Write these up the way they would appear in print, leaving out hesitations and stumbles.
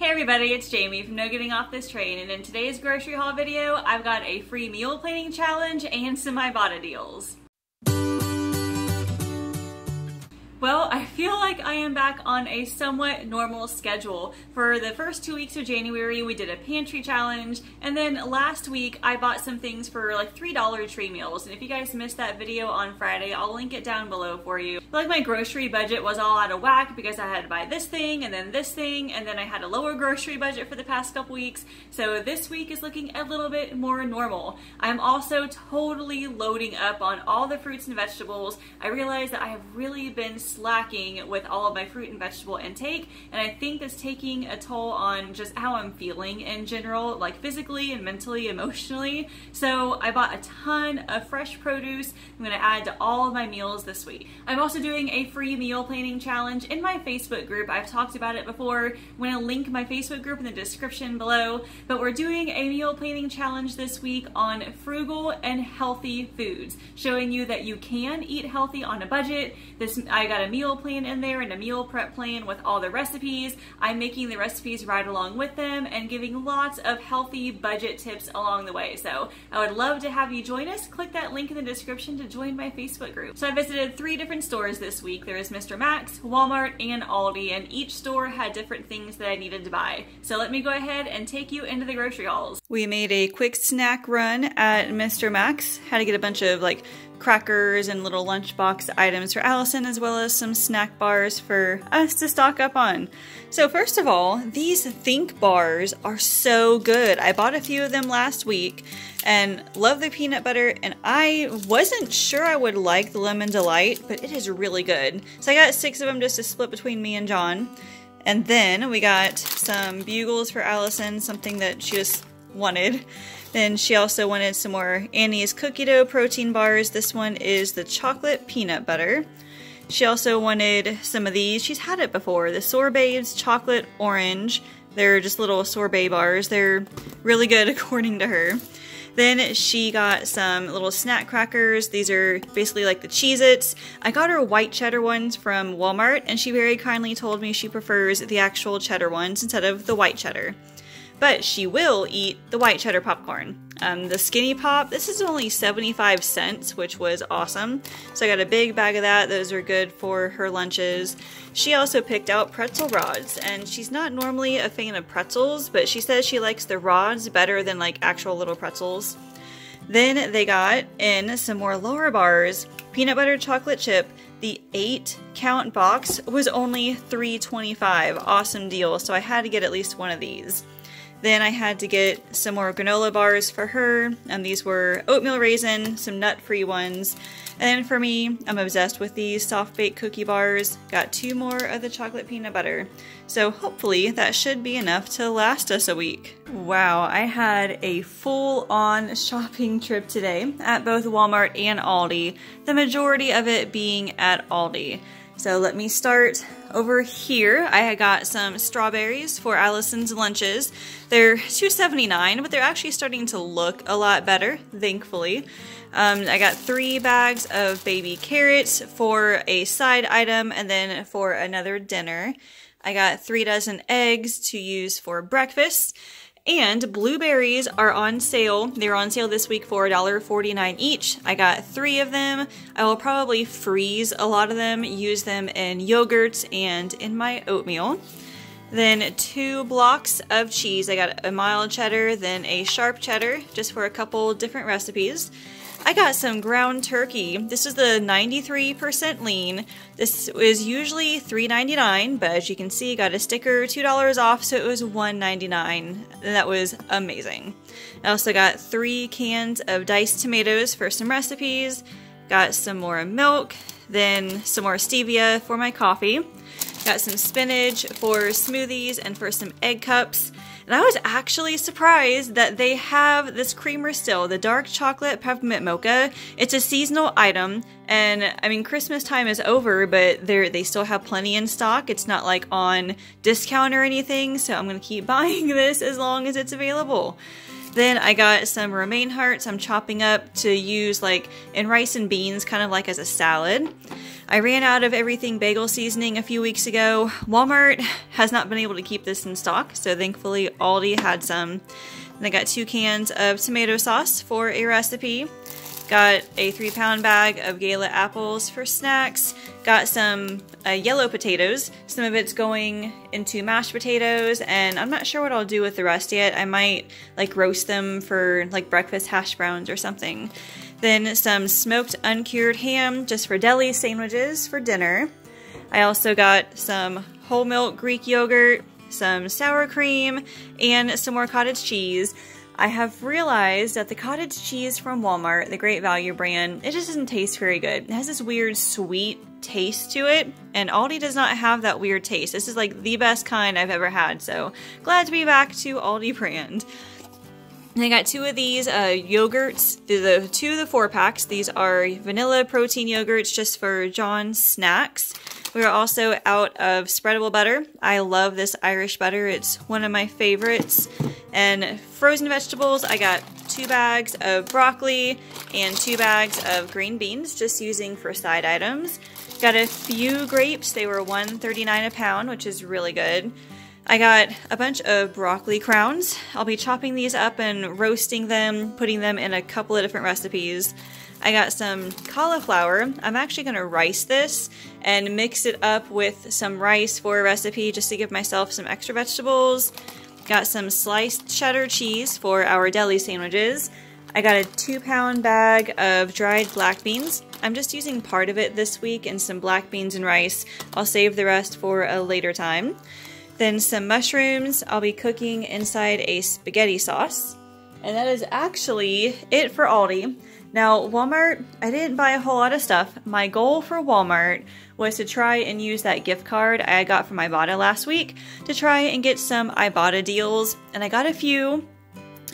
Hey everybody, it's Jamie from No Getting Off This Train, and in today's grocery haul video, I've got a free meal planning challenge and some Ibotta deals. Well, I feel like I am back on a somewhat normal schedule. For the first 2 weeks of January, we did a pantry challenge, and then last week I bought some things for like $3 Dollar Tree meals, and if you guys missed that video on Friday, I'll link it down below for you. Like, my grocery budget was all out of whack because I had to buy this thing, and then I had a lower grocery budget for the past couple weeks, so this week is looking a little bit more normal. I'm also totally loading up on all the fruits and vegetables. I realize that I have really been slacking with all of my fruit and vegetable intake, and I think that's taking a toll on just how I'm feeling in general, like physically and mentally, emotionally. So I bought a ton of fresh produce I'm going to add to all of my meals this week. I'm also doing a free meal planning challenge in my Facebook group. I've talked about it before. I'm going to link my Facebook group in the description below, but we're doing a meal planning challenge this week on frugal and healthy foods, showing you that you can eat healthy on a budget. I got a meal plan in there and a meal prep plan with all the recipes. I'm making the recipes right along with them and giving lots of healthy budget tips along the way. So I would love to have you join us. Click that link in the description to join my Facebook group. So I visited 3 different stores this week. There is Mr. Max, Walmart, and Aldi, and each store had different things that I needed to buy. So let me go ahead and take you into the grocery hauls. We made a quick snack run at Mr. Max. Had to get a bunch of like crackers and little lunchbox items for Allison, as well as some snack bars for us to stock up on. So first of all, these Think bars are so good. I bought a few of them last week and love the peanut butter, and I wasn't sure I would like the lemon delight, but it is really good. So I got 6 of them just to split between me and John. And then we got some bugles for Allison, something that she just wanted. Then she also wanted some more Annie's cookie dough protein bars. This one is the chocolate peanut butter. She also wanted some of these. She's had it before. The Sorbets chocolate orange. They're just little sorbet bars. They're really good according to her. Then she got some little snack crackers. These are basically like the Cheez-Its. I got her white cheddar ones from Walmart, and she very kindly told me she prefers the actual cheddar ones instead of the white cheddar. But she will eat the white cheddar popcorn. The Skinny Pop, this is only 75 cents, which was awesome. So I got a big bag of that. Those are good for her lunches. She also picked out pretzel rods, and she's not normally a fan of pretzels, but she says she likes the rods better than like actual little pretzels. Then they got in some more Lara bars. Peanut butter chocolate chip, the 8-count box was only $3.25. Awesome deal, so I had to get at least one of these. Then I had to get some more granola bars for her, and these were oatmeal raisin, some nut-free ones. And then for me, I'm obsessed with these soft-baked cookie bars. Got 2 more of the chocolate peanut butter. So hopefully that should be enough to last us a week. Wow, I had a full-on shopping trip today at both Walmart and Aldi, the majority of it being at Aldi. So let me start over here. I got some strawberries for Allison's lunches. They're $2.79, but they're actually starting to look a lot better, thankfully. I got 3 bags of baby carrots for a side item and then for another dinner. I got 3 dozen eggs to use for breakfast. And blueberries are on sale. They're on sale this week for $1.49 each. I got 3 of them. I will probably freeze a lot of them, use them in yogurts and in my oatmeal. Then 2 blocks of cheese. I got a mild cheddar, then a sharp cheddar, just for a couple different recipes. I got some ground turkey. This is the 93% lean. This is usually $3.99, but as you can see, got a sticker, $2 off, so it was $1.99, and that was amazing. I also got 3 cans of diced tomatoes for some recipes, got some more milk, then some more stevia for my coffee, got some spinach for smoothies and for some egg cups. And I was actually surprised that they have this creamer still, the dark chocolate peppermint mocha. It's a seasonal item, and I mean, Christmas time is over, but they still have plenty in stock. It's not like on discount or anything, so I'm gonna keep buying this as long as it's available. Then I got some romaine hearts I'm chopping up to use like in rice and beans, kind of like as a salad. I ran out of everything bagel seasoning a few weeks ago. Walmart has not been able to keep this in stock, so thankfully Aldi had some. And I got 2 cans of tomato sauce for a recipe. Got a 3-pound bag of Gala apples for snacks. Got some yellow potatoes. Some of it's going into mashed potatoes, and I'm not sure what I'll do with the rest yet. I might like roast them for like breakfast hash browns or something. Then some smoked uncured ham just for deli sandwiches for dinner. I also got some whole milk Greek yogurt, some sour cream, and some more cottage cheese. I have realized that the cottage cheese from Walmart, the Great Value brand, it just doesn't taste very good. It has this weird sweet taste to it, and Aldi does not have that weird taste. This is like the best kind I've ever had, so glad to be back to Aldi brand. And I got 2 of these yogurts, the 2 of the 4-packs. These are vanilla protein yogurts just for John's snacks. We are also out of spreadable butter. I love this Irish butter. It's one of my favorites. And frozen vegetables, I got 2 bags of broccoli and 2 bags of green beans, just using for side items. Got a few grapes. They were $1.39 a pound, which is really good. I got a bunch of broccoli crowns. I'll be chopping these up and roasting them, putting them in a couple of different recipes. I got some cauliflower. I'm actually gonna rice this and mix it up with some rice for a recipe just to give myself some extra vegetables. Got some sliced cheddar cheese for our deli sandwiches. I got a 2-pound bag of dried black beans. I'm just using part of it this week and some black beans and rice. I'll save the rest for a later time. Then some mushrooms I'll be cooking inside a spaghetti sauce. And that is actually it for Aldi. Now, Walmart, I didn't buy a whole lot of stuff. My goal for Walmart was to try and use that gift card I got from Ibotta last week to try and get some Ibotta deals, and I got a few.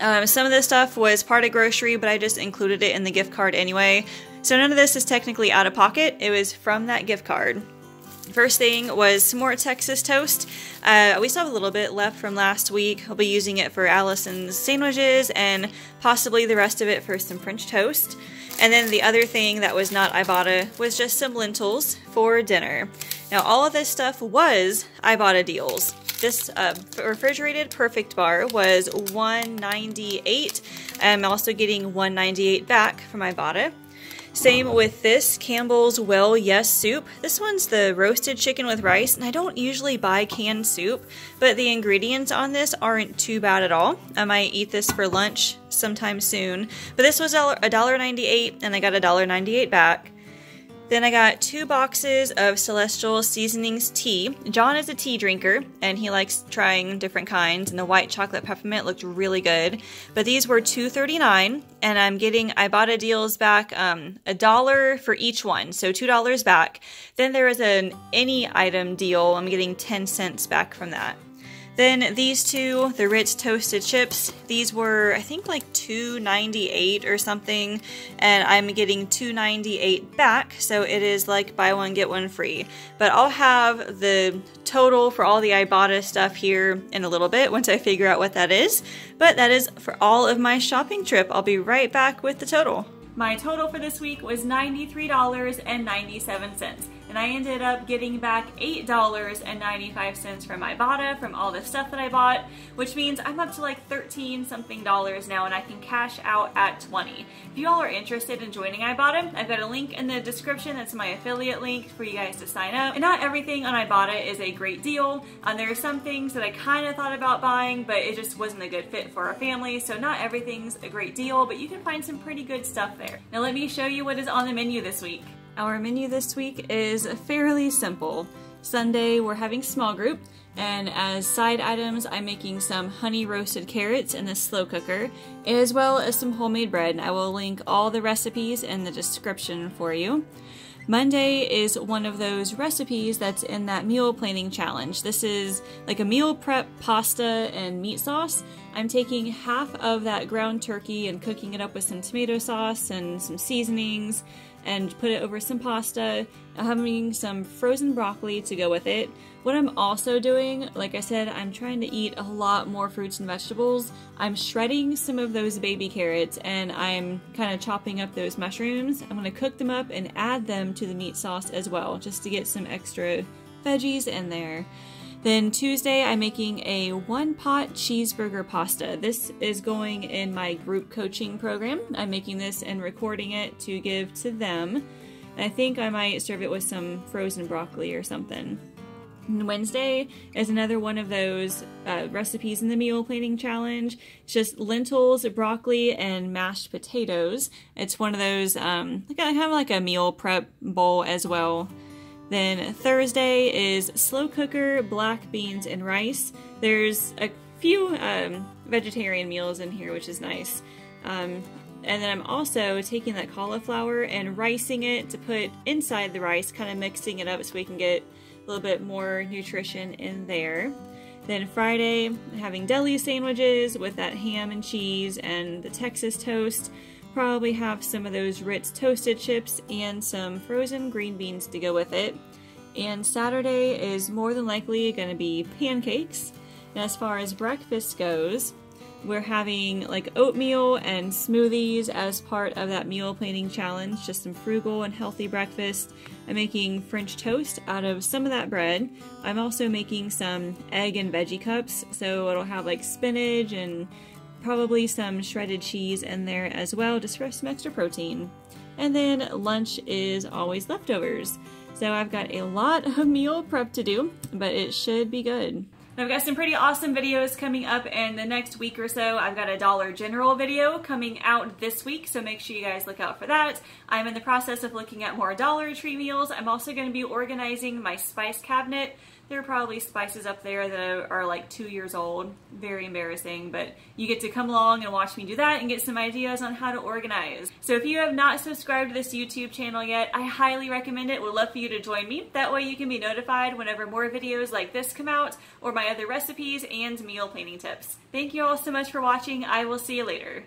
Some of this stuff was part of grocery, but I just included it in the gift card anyway. So none of this is technically out of pocket. It was from that gift card. First thing was some more Texas toast. We still have a little bit left from last week. I'll be using it for Allison's sandwiches and possibly the rest of it for some French toast. And then the other thing that was not Ibotta was just some lentils for dinner. Now all of this stuff was Ibotta deals. This refrigerated perfect bar was $1.98. I'm also getting $1.98 back from Ibotta. Same with this Campbell's Well Yes soup. This one's the roasted chicken with rice, and I don't usually buy canned soup, but the ingredients on this aren't too bad at all. I might eat this for lunch sometime soon. But this was $1.98, and I got $1.98 back. Then I got 2 boxes of Celestial Seasonings tea. John is a tea drinker, and he likes trying different kinds, and the white chocolate peppermint looked really good. But these were $2.39, and I'm getting Ibotta deals back $1 for each one, so $2 back. Then there is an any item deal. I'm getting 10 cents back from that. Then these 2, the Ritz toasted chips, these were I think like $2.98 or something, and I'm getting $2.98 back, so it is like buy one get one free. But I'll have the total for all the Ibotta stuff here in a little bit once I figure out what that is. But that is for all of my shopping trip. I'll be right back with the total. My total for this week was $93.97. And I ended up getting back $8.95 from Ibotta from all the stuff that I bought, which means I'm up to like $13-something now, and I can cash out at $20. If you all are interested in joining Ibotta, I've got a link in the description that's my affiliate link for you guys to sign up. And not everything on Ibotta is a great deal. There are some things that I kind of thought about buying, but it just wasn't a good fit for our family, so not everything's a great deal, but you can find some pretty good stuff there. Now let me show you what is on the menu this week. Our menu this week is fairly simple. Sunday, we're having small group, and as side items, I'm making some honey roasted carrots in the slow cooker, as well as some homemade bread. I will link all the recipes in the description for you. Monday is one of those recipes that's in that meal planning challenge. This is like a meal prep pasta and meat sauce. I'm taking half of that ground turkey and cooking it up with some tomato sauce and some seasonings, and put it over some pasta, having some frozen broccoli to go with it. What I'm also doing, like I said, I'm trying to eat a lot more fruits and vegetables. I'm shredding some of those baby carrots and I'm kind of chopping up those mushrooms. I'm going to cook them up and add them to the meat sauce as well, just to get some extra veggies in there. Then Tuesday, I'm making a one-pot cheeseburger pasta. This is going in my group coaching program. I'm making this and recording it to give to them. I think I might serve it with some frozen broccoli or something. And Wednesday is another one of those recipes in the meal planning challenge. It's just lentils, broccoli, and mashed potatoes. It's one of those, kind of like a meal prep bowl as well. Then Thursday is slow cooker, black beans, and rice. There's a few vegetarian meals in here, which is nice. And then I'm also taking that cauliflower and ricing it to put inside the rice, kind of mixing it up so we can get a little bit more nutrition in there. Then Friday, having deli sandwiches with that ham and cheese and the Texas toast. Probably have some of those Ritz toasted chips and some frozen green beans to go with it. And Saturday is more than likely going to be pancakes. And as far as breakfast goes, we're having like oatmeal and smoothies as part of that meal planning challenge, just some frugal and healthy breakfast. I'm making French toast out of some of that bread. I'm also making some egg and veggie cups, so it'll have like spinach and probably some shredded cheese in there as well, just for some extra protein. And then lunch is always leftovers. So I've got a lot of meal prep to do, but it should be good. I've got some pretty awesome videos coming up in the next week or so. I've got a Dollar General video coming out this week, so make sure you guys look out for that. I'm in the process of looking at more Dollar Tree meals. I'm also going to be organizing my spice cabinet. There are probably spices up there that are like 2 years old. Very embarrassing, but you get to come along and watch me do that and get some ideas on how to organize. So if you have not subscribed to this YouTube channel yet, I highly recommend it. Would love for you to join me. That way you can be notified whenever more videos like this come out, or my other recipes and meal planning tips. Thank you all so much for watching. I will see you later.